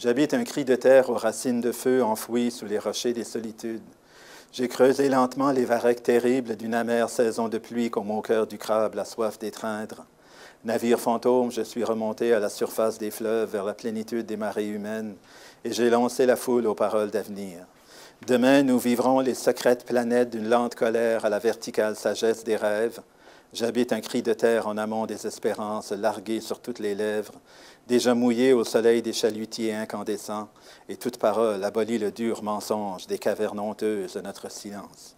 J'habite un cri de terre aux racines de feu enfouies sous les rochers des solitudes. J'ai creusé lentement les varechs terribles d'une amère saison de pluie comme au cœur du crabe la soif d'étreindre. Navire fantôme, je suis remonté à la surface des fleuves vers la plénitude des marées humaines et j'ai lancé la foule aux paroles d'avenir. Demain, nous vivrons les secrètes planètes d'une lente colère à la verticale sagesse des rêves. J'habite un cri de terre en amont des espérances, largué sur toutes les lèvres, déjà mouillé au soleil des chalutiers incandescents, et toute parole abolit le dur mensonge des cavernes honteuses de notre silence.